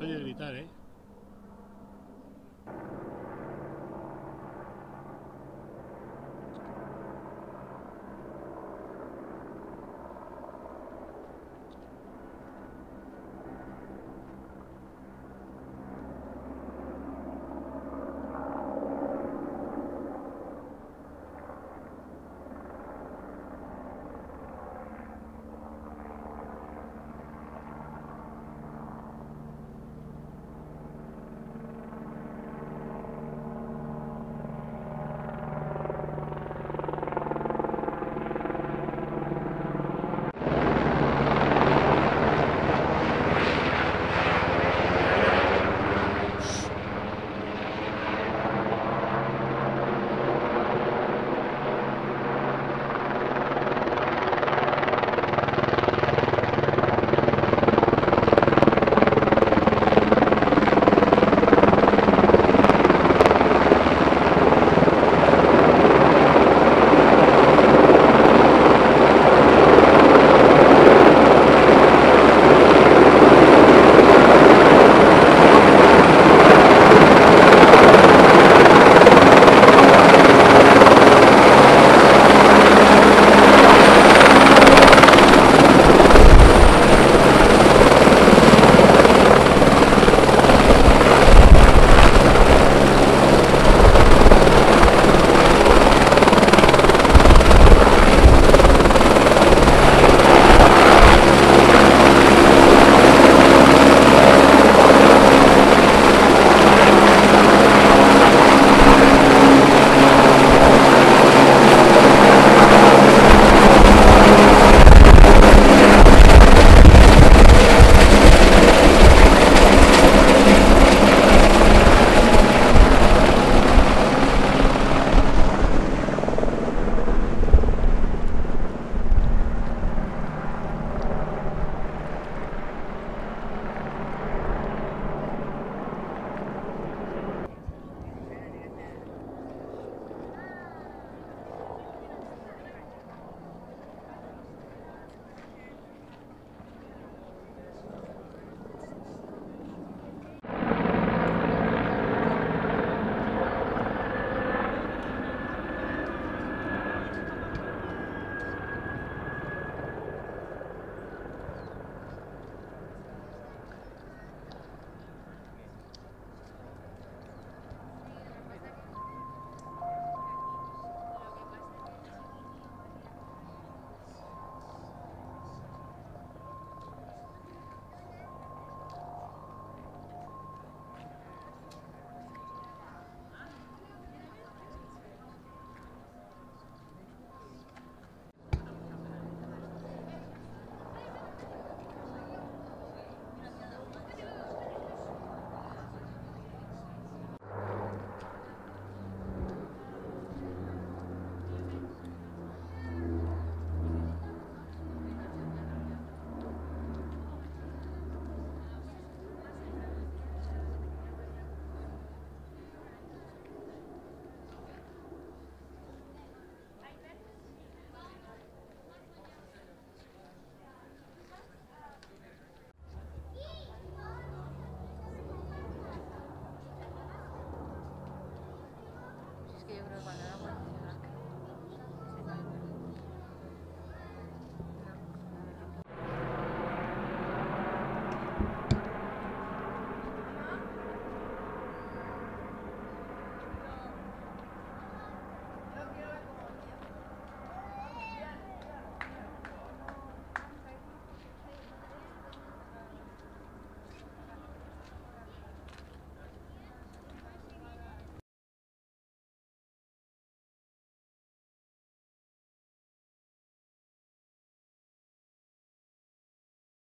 soy de gritar, ¿eh?